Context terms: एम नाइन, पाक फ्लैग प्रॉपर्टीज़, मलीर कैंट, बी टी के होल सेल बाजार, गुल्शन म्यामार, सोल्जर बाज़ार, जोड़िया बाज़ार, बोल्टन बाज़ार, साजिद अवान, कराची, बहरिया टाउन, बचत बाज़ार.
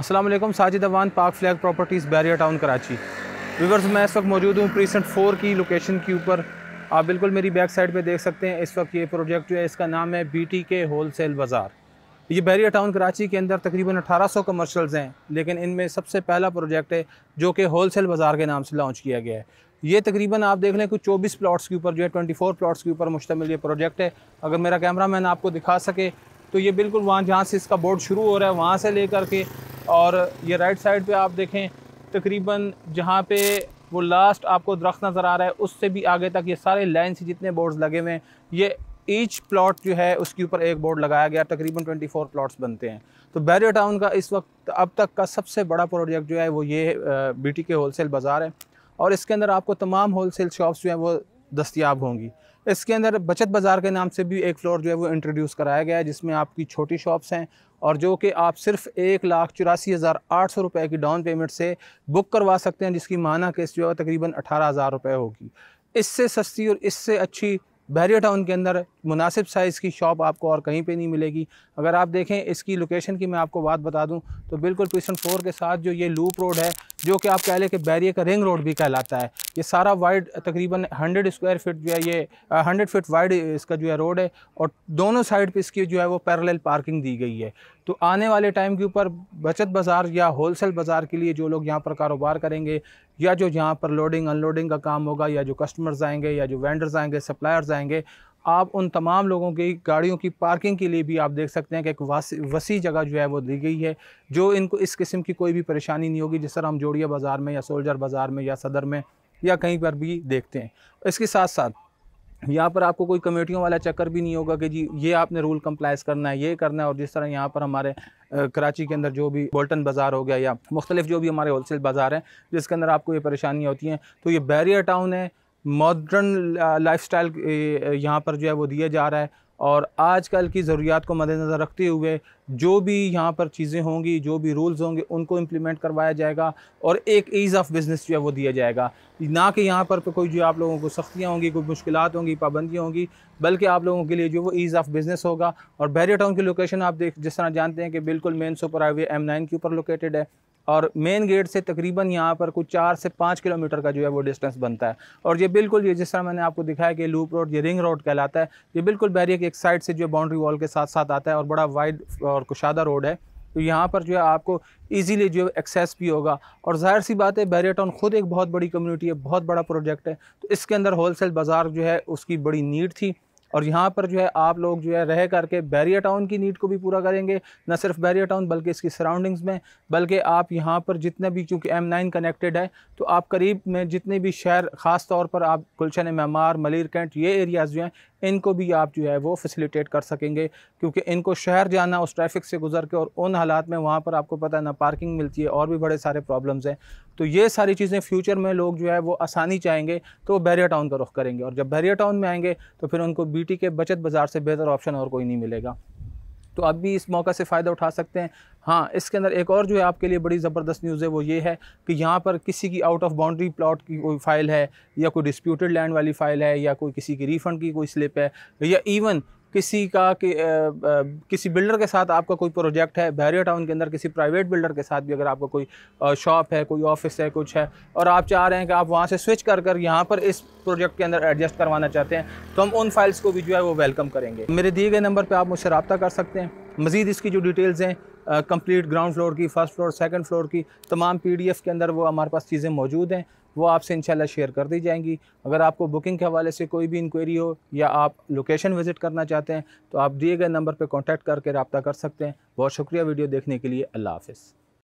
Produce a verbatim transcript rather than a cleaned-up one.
अस्सलामुअलैकुम, साजिद अवान, पाक फ्लैग प्रॉपर्टीज़, बहरिया टाउन, कराची। Viewers, मैं इस वक्त मौजूद हूँ प्रीसेंट फोर की लोकेशन के ऊपर। आप बिल्कुल मेरी बैक साइड पे देख सकते हैं। इस वक्त ये प्रोजेक्ट जो है, इसका नाम है बी टी के होल सेल बाजार। ये बहरिया टाउन कराची के अंदर तकरीबन अठारह सौ कमर्शल्स हैं, लेकिन इनमें सबसे पहला प्रोजेक्ट है जो कि होल सेल बाजार के नाम से लॉन्च किया गया है। ये तकरीबन आप देख लें कुछ चौबीस प्लाट्स के ऊपर जो है चौबीस प्लाट्स के ऊपर मुश्तमिल ये प्रोजेक्ट है। अगर मेरा कैमरा मैन आपको दिखा सके तो ये बिल्कुल वहाँ जहाँ से इसका बोर्ड शुरू हो रहा है वहाँ से लेकर के, और ये राइट साइड पे आप देखें तकरीबन जहाँ पे वो लास्ट आपको दरख्त नज़र आ रहा है उससे भी आगे तक ये सारे लाइन से जितने बोर्ड्स लगे हुए हैं, ये ईच प्लॉट जो है उसके ऊपर एक बोर्ड लगाया गया। तकरीबन चौबीस प्लॉट्स बनते हैं। तो बहरिया टाउन का इस वक्त अब तक का सबसे बड़ा प्रोजेक्ट जो है वो ये B T K wholesale बाज़ार है, और इसके अंदर आपको तमाम होल सेल शॉप्स जो हैं वो दस्तियाब होंगी। इसके अंदर बचत बाज़ार के नाम से भी एक फ्लोर जो है वो इंट्रोड्यूस कराया गया है, जिसमें आपकी छोटी शॉप्स हैं और जो कि आप सिर्फ एक लाख चौरासी हज़ार आठ सौ रुपये की डाउन पेमेंट से बुक करवा सकते हैं, जिसकी माना किस्त जो है तकरीबन अठारह हज़ार रुपये होगी। इससे सस्ती और इससे अच्छी बहरिया टाउन के अंदर मुनासिब साइज़ की शॉप आपको और कहीं पे नहीं मिलेगी। अगर आप देखें इसकी लोकेशन की मैं आपको बात बता दूं तो बिल्कुल प्रीसेंट फोर के साथ जो ये लूप रोड है, जो कि आप कह लें कि बहरिया का रिंग रोड भी कहलाता है, ये सारा वाइड तकरीबन हंड्रेड स्क्वायर फिट जो है ये हंड्रेड फिट वाइड इसका जो है रोड है, और दोनों साइड पर इसकी जो है वो पैरेलल पार्किंग दी गई है। तो आने वाले टाइम के ऊपर बचत बाज़ार या होलसेल बाज़ार के लिए जो लोग यहाँ पर कारोबार करेंगे, या जो यहाँ पर लोडिंग अनलोडिंग का काम होगा, या जो कस्टमर्स आएंगे, या जो वेंडर्स आएंगे, सप्लायर्स आएंगे, आप उन तमाम लोगों की गाड़ियों की पार्किंग के लिए भी आप देख सकते हैं कि एक वसी जगह जो है वो दी गई है, जो इनको इस किस्म की कोई भी परेशानी नहीं होगी जिस तरह हम जोड़िया बाज़ार में या सोल्जर बाज़ार में या सदर में या कहीं पर भी देखते हैं। इसके साथ साथ यहाँ पर आपको कोई कमेटियों वाला चक्कर भी नहीं होगा कि जी ये आपने रूल कंप्लाइज करना है, ये करना है। और जिस तरह यहाँ पर हमारे कराची के अंदर जो भी बोल्टन बाज़ार हो गया या मुख्तलिफ जो भी हमारे होलसेल बाज़ार हैं जिसके अंदर आपको ये परेशानियाँ होती हैं, तो ये बहरिया टाउन है, मॉडर्न लाइफस्टाइल यहाँ पर जो है वो दिया जा रहा है, और आजकल की ज़रूरियात को मद्देनज़र रखते हुए जो भी यहाँ पर चीज़ें होंगी, जो भी रूल्स होंगे, उनको इम्प्लीमेंट करवाया जाएगा और एक ईज़ ऑफ बिज़नेस जो है वो दिया जाएगा। ना कि यहाँ पर कोई जो आप लोगों को सख्तियाँ होंगी, कोई मुश्किलात होंगी, पाबंदियाँ होंगी, बल्कि आप लोगों के लिए जो वो ईज़ ऑफ बिज़नेस होगा। और बहरिया टाउन की लोकेशन आप देख जिस तरह जानते हैं कि बिल्कुल main super highway एम नाइन के ऊपर लोकेटेड है, और मेन गेट से तकरीबन यहाँ पर कुछ चार से पाँच किलोमीटर का जो है वो डिस्टेंस बनता है। और ये बिल्कुल ये जिस तरह मैंने आपको दिखाया कि लूप रोड ये रिंग रोड कहलाता है, ये बिल्कुल बहरिया के एक साइड से जो है बाउंड्री वॉल के साथ साथ आता है, और बड़ा वाइड और कुशादा रोड है। तो यहाँ पर जो है आपको इजीली जो है एक्सेस भी होगा। और जाहिर सी बात है बहरिया टाउन ख़ुद एक बहुत बड़ी कम्यूनिटी है, बहुत बड़ा प्रोजेक्ट है, तो इसके अंदर होलसेल बाज़ार जो है उसकी बड़ी नीड थी, और यहाँ पर जो है आप लोग जो है रह करके बहरिया टाउन की नीड को भी पूरा करेंगे। न सिर्फ बहरिया टाउन बल्कि इसकी सराउंडिंग्स में, बल्कि आप यहाँ पर जितने भी, चूँकि एम नाइन कनेक्टेड है, तो आप करीब में जितने भी शहर, ख़ास तौर पर आप गुल्शन म्यामार, मलीर कैंट, ये एरियाज़ जो हैं इनको भी आप जो है वो फैसिलिटेट कर सकेंगे, क्योंकि इनको शहर जाना उस ट्रैफिक से गुजर के और उन हालात में वहाँ पर आपको पता है ना पार्किंग मिलती है, और भी बड़े सारे प्रॉब्लम्स हैं। तो ये सारी चीज़ें फ्यूचर में लोग जो है वो आसानी चाहेंगे तो वो बहरिया टाउन का रुख करेंगे, और जब बहरिया टाउन में आएंगे तो फिर उनको बी टी के बचत बाज़ार से बेहतर ऑप्शन और कोई नहीं मिलेगा। तो आप भी इस मौका से फ़ायदा उठा सकते हैं। हाँ, इसके अंदर एक और जो है आपके लिए बड़ी ज़बरदस्त न्यूज़ है, वो ये है कि यहाँ पर किसी की आउट ऑफ बाउंड्री प्लॉट की कोई फ़ाइल है, या कोई डिस्प्यूटेड लैंड वाली फ़ाइल है, या कोई किसी की रिफ़ंड की कोई स्लिप है, या इवन किसी का कि आ, आ, किसी बिल्डर के साथ आपका कोई प्रोजेक्ट है बहरिया टाउन के अंदर, किसी प्राइवेट बिल्डर के साथ भी अगर आपका कोई शॉप है, कोई ऑफिस है, कुछ है, और आप चाह रहे हैं कि आप वहाँ से स्विच कर कर यहाँ पर इस प्रोजेक्ट के अंदर एडजस्ट करवाना चाहते हैं, तो हम उन फाइल्स को भी जो है वो वेलकम करेंगे। मेरे दिए गए नंबर पर आप मुझसे रब्ता कर सकते हैं। मज़ीद इसकी जो डिटेल्स हैं, कंप्लीट ग्राउंड फ्लोर की, फर्स्ट फ्लोर, सेकंड फ्लोर की, तमाम पीडीएफ के अंदर वो हमारे पास चीज़ें मौजूद हैं, वो आपसे इंशाल्लाह शेयर कर दी जाएंगी। अगर आपको बुकिंग के हवाले से कोई भी इंक्वायरी हो या आप लोकेशन विज़िट करना चाहते हैं तो आप दिए गए नंबर पर कॉन्टैक्ट करके रब्ता कर सकते हैं। बहुत शुक्रिया वीडियो देखने के लिए। अल्लाह हाफ़िज़।